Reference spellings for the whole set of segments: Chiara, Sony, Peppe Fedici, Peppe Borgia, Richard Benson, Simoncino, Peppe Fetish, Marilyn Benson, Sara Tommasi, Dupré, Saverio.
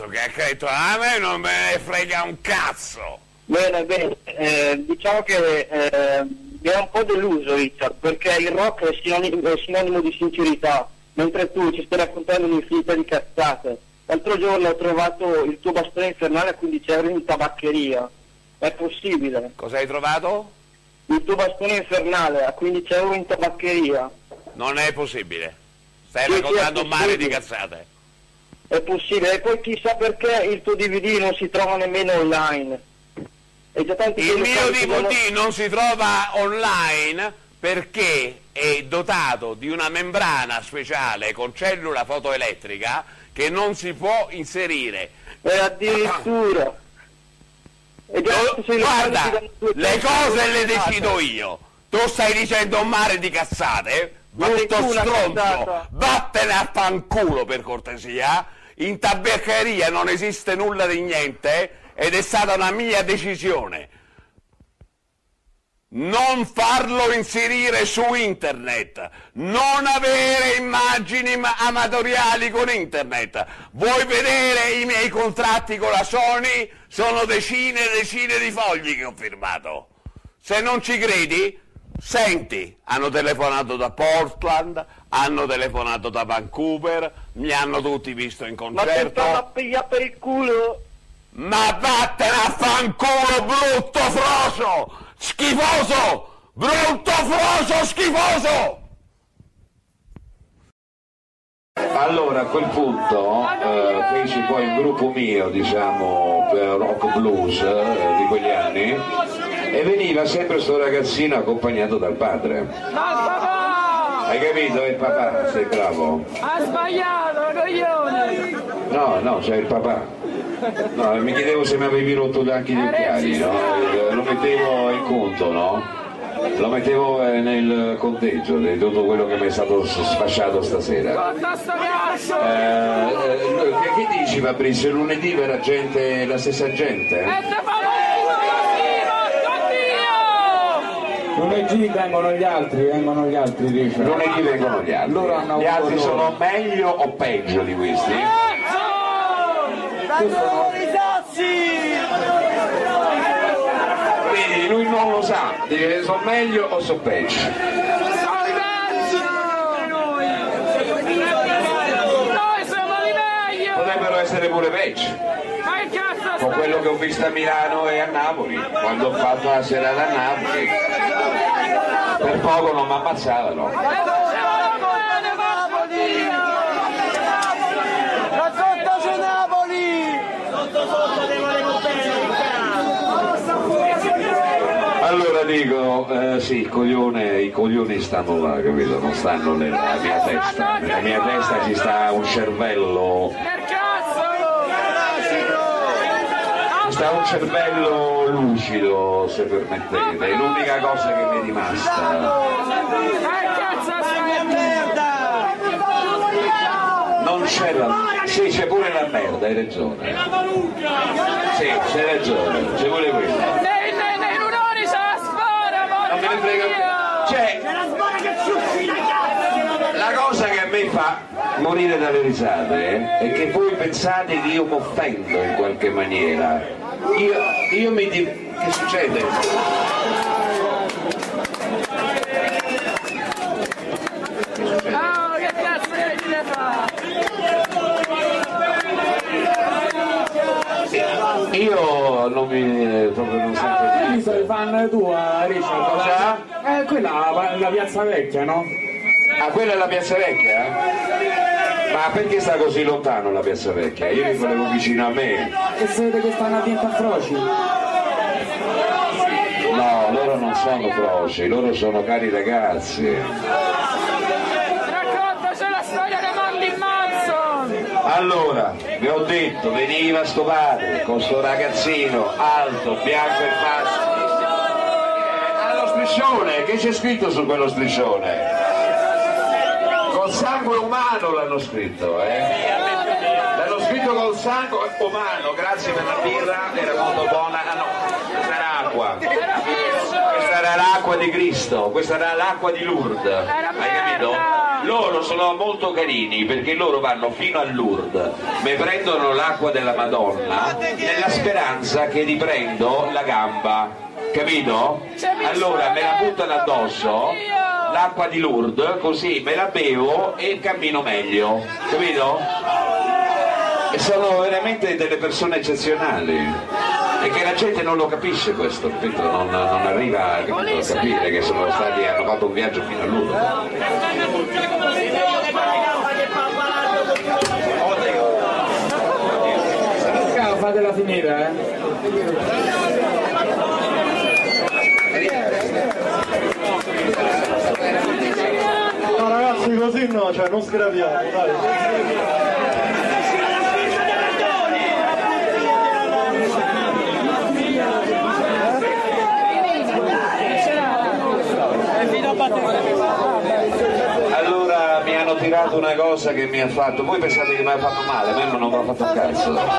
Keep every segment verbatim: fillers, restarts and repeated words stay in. detto che credo a me non me ne frega un cazzo. Bene, bene, eh, diciamo che eh, mi è un po' deluso Richard, perché il rock è sinonimo, è sinonimo di sincerità, mentre tu ci stai raccontando un'infinità di cazzate. L'altro giorno ho trovato il tuo bastone infernale a quindici euro in tabaccheria. È possibile? Cosa hai trovato? Il tuo bastone infernale a quindici euro in tabaccheria. Non è possibile. Stai sì, raccontando sì, male di cazzate. È possibile, e poi chissà perché il tuo D V D non si trova nemmeno online. E già tanti il mio D V D non... non si trova online perché è dotato di una membrana speciale con cellula fotoelettrica che non si può inserire. E addirittura... E già no, guarda, le cose le decido io. Tu stai dicendo un mare di cazzate? Brutto stronzo, vattene a fanculo per cortesia. In tabaccheria non esiste nulla di niente ed è stata una mia decisione non farlo inserire su internet, non avere immagini amatoriali con internet. Vuoi vedere i miei contratti con la Sony? Sono decine e decine di fogli che ho firmato. Se non ci credi, senti, hanno telefonato da Portland, hanno telefonato da Vancouver, mi hanno tutti visto in concerto. Ma piglia per il culo! Ma vattene a fanculo, brutto froso! Schifoso! Brutto froso schifoso! Allora a quel punto eh, feci poi un gruppo mio, diciamo, per rock blues eh, di quegli anni, e veniva sempre sto ragazzino accompagnato dal padre. Hai capito? Il papà, sei bravo. Ha sbagliato, coglione! No, no, c'è il papà. No, mi chiedevo se mi avevi rotto anche gli occhiali, no? Lo mettevo in conto, no? Lo mettevo nel conteggio di tutto quello che mi è stato sfasciato stasera. Eh, che dici Fabrizio? Lunedì verrà gente, la stessa gente? Lunedì vengono gli altri, vengono gli altri, dice. Lunedì vengono gli altri. Gli altri sono meglio o peggio di questi? Quindi lui non lo sa, dice sono meglio o so peggio. Noi siamo i meglio! Potrebbero essere pure peggio. Con quello che ho visto a Milano e a Napoli, quando ho fatto la serata a Napoli, per poco non mi ammazzavano. Allora dico, eh, sì, il coglione, i coglioni stanno là, capito? Non stanno nella mia testa. Nella mia testa ci sta un cervello. Ci sta un cervello lucido, se permettete. È l'unica cosa che mi è rimasta. Non c'è la... Sì, c'è pure la merda, hai ragione. Sì, c'hai ragione, c'è pure quella. Cioè, la cosa che a me fa morire dalle risate è che voi pensate che io mi offendo in qualche maniera. Io, io mi dico, che succede? Che succede? Oh, che cazzo che ne fa? Io non mi proprio non sento. Hai visto le fan tua, Richard? Cosa? Eh, quella è la piazza vecchia, no? Ah, quella è la piazza vecchia? Ma perché sta così lontano la piazza vecchia? Io mi volevo vicino a me. E siete che stanno attenti a froci? No, loro non sono froci, loro sono cari ragazzi. Raccontaci la storia di Marilyn Benson! Allora, vi ho detto, veniva sto padre con sto ragazzino alto, bianco e pazzo. Che c'è scritto su quello striscione? Col sangue umano l'hanno scritto, eh? L'hanno scritto col sangue umano, grazie per la birra, era molto buona. Ah no, questa era acqua. Questa era l'acqua di Cristo, questa era l'acqua di Lourdes, hai capito? loro sono molto carini perché loro vanno fino a Lourdes, mi prendono l'acqua della Madonna nella speranza che riprendo la gamba, capito? Allora me la buttano addosso l'acqua di Lourdes, così me la bevo e cammino meglio, capito? E sono veramente delle persone eccezionali. E che la gente non lo capisce questo, capito? Non, non arriva capito, a capire che sono stati, hanno fatto un viaggio fino a loro. Oddio, fatela finire, eh! No ragazzi, così no, cioè non sgraviamo, dai! Allora mi hanno tirato una cosa che mi ha fatto, voi pensate che mi ha fatto male, ma non mi ha fatto un cazzo.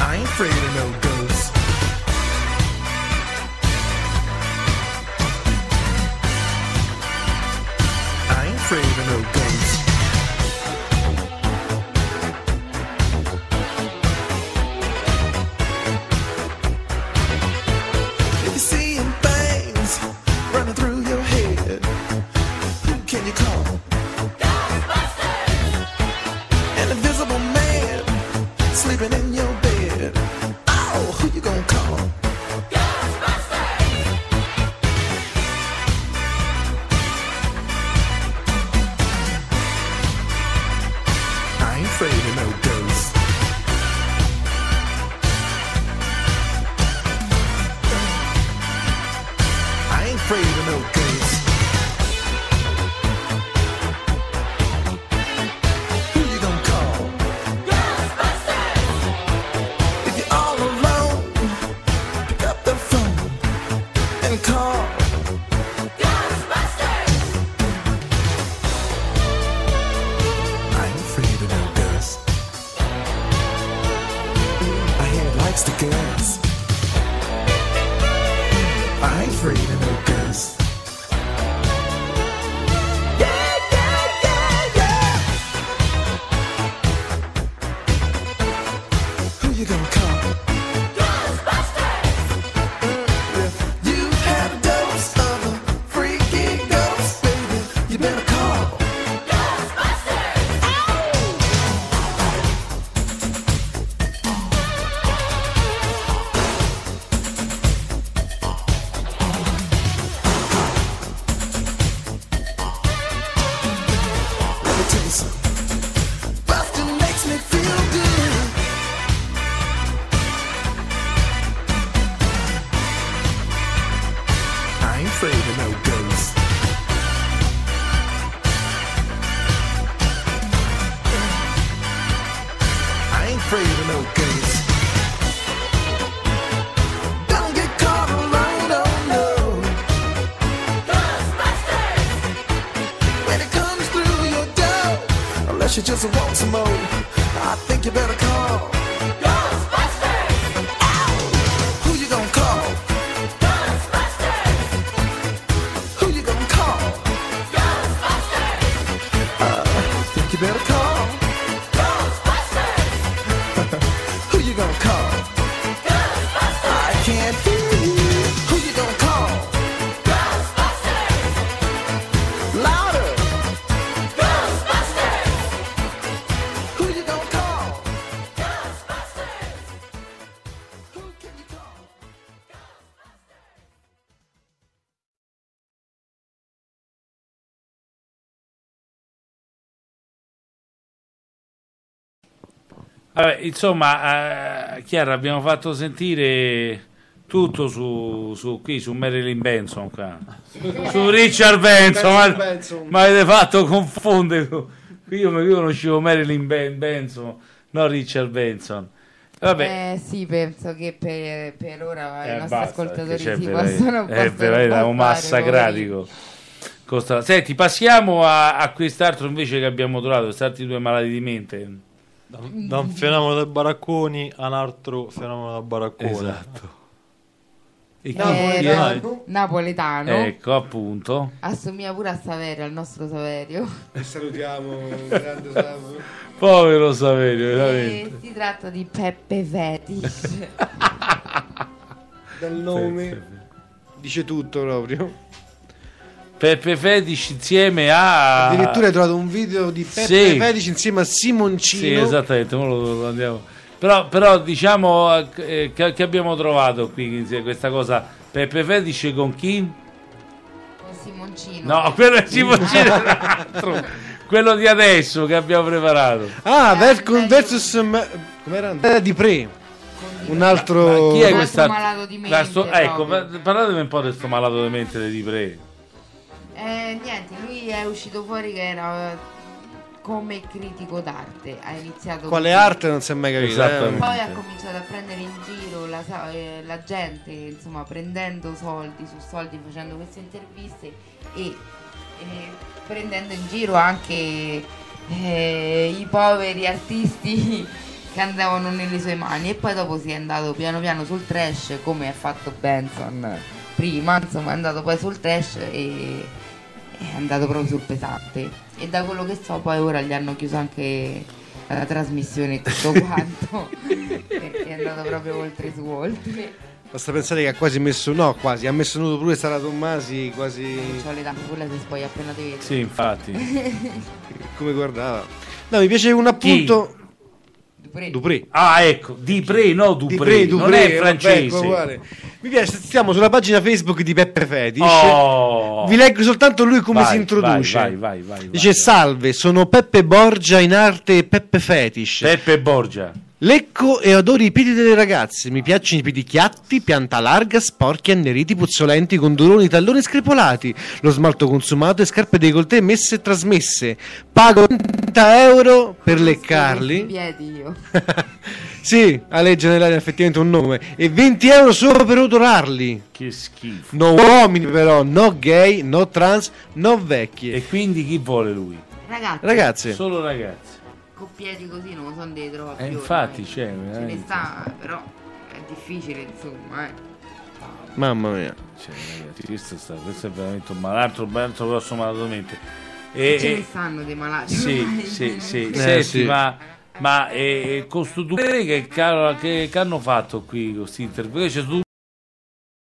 I ain't afraid of no girls. saving no ghosts. I ain't afraid of no ghosts. Don't get caught alone, oh no. Ghostbusters! When it comes through your door, unless you just want some more, I think you better call. Vabbè, insomma, eh, Chiara, abbiamo fatto sentire tutto su, su qui, su Marilyn Benson, qua. Su Richard Benson, Benson, ma, Benson. Ma avete fatto confondere. Io mi conoscevo Marilyn ben, Benson, non Richard Benson. Vabbè. Eh sì, penso che per, per ora eh, i nostri basta, ascoltatori si possono passare. È vero, un massacratico. Costa... Senti, passiamo a, a quest'altro invece che abbiamo trovato, quest'altri due malati di mente. Da, da un fenomeno da baracconi a un altro fenomeno da baracconi. Esatto. E no, napoletano. napoletano Ecco, appunto. Assomiglia pure a Saverio, al nostro Saverio. E salutiamo grande Saverio. Povero Saverio, veramente. E si tratta di Peppe Fetish. Dal nome Peppe. Dice tutto proprio. Peppe Fedici insieme a... Addirittura hai trovato un video di Peppe sì. Fedici insieme a Simoncino. Sì, esattamente, lo, lo andiamo. Però, però diciamo eh, che, che abbiamo trovato qui questa cosa. Peppe Fedici con chi? Con Simoncino. No, quello è Simoncino è l'altro. Quello di adesso che abbiamo preparato. Ah, ver con versus... Com'era? Eh, di pre. Un altro... Ma chi è questo malato di mente? Sto... Ecco, parlatemi un po' di questo malato di mente di pre. Eh, niente, lui è uscito fuori che era come critico d'arte, ha iniziato quale con... arte non si è mai capito, eh? Poi ha cominciato a prendere in giro la, eh, la gente, insomma, prendendo soldi su soldi, facendo queste interviste e, e prendendo in giro anche eh, i poveri artisti che andavano nelle sue mani. E poi dopo si è andato piano piano sul trash, come ha fatto Benson prima, insomma, è andato poi sul trash e è andato proprio sul pesante. E da quello che so poi ora gli hanno chiuso anche la trasmissione e tutto quanto perché è andato proprio oltre su oltre. Basta pensare che ha quasi messo no quasi ha messo nudo pure Sara Tommasi, quasi non c'ho le tampole se spoglia appena te vedo. Sì, infatti. Come guardava. No, mi piace un appunto Dupré. Dupré. Ah, ecco, Dupré, no Dupré, Dupré, Dupré non è francese. Vabbè, mi piace, stiamo sulla pagina Facebook di Peppe Fetish. Oh. Vi leggo soltanto lui come vai, si introduce. Vai, vai, vai, vai, dice: vai, salve, sono Peppe Borgia in arte Peppe Fetish. Peppe Borgia. Lecco e adoro i piedi delle ragazze. Mi piacciono i piedi chiatti, pianta larga, sporchi, anneriti, puzzolenti, con duroni, talloni screpolati, lo smalto consumato e scarpe décolleté messe e trasmesse. Pago trenta euro per leccarli. Piedi io. Sì, a legge nell'aria effettivamente un nome. E venti euro solo per odorarli. Che schifo. No uomini però, no gay, no trans, no vecchie. E quindi chi vuole lui? Ragazze. Ragazze. Solo ragazze. Coppieti così non sono dei troppi. Eh, infatti c'è, ce ne sta, però è difficile, insomma. Eh. Mamma mia, cioè, ragazzi, questo, sta, questo è veramente un malatro, altro grosso malato di mente. E, e ce ne stanno dei malati. Sì, sì, sì. Senti, sì. Ma, ma eh, con sto Dupré che, che, che hanno fatto qui questi interventi?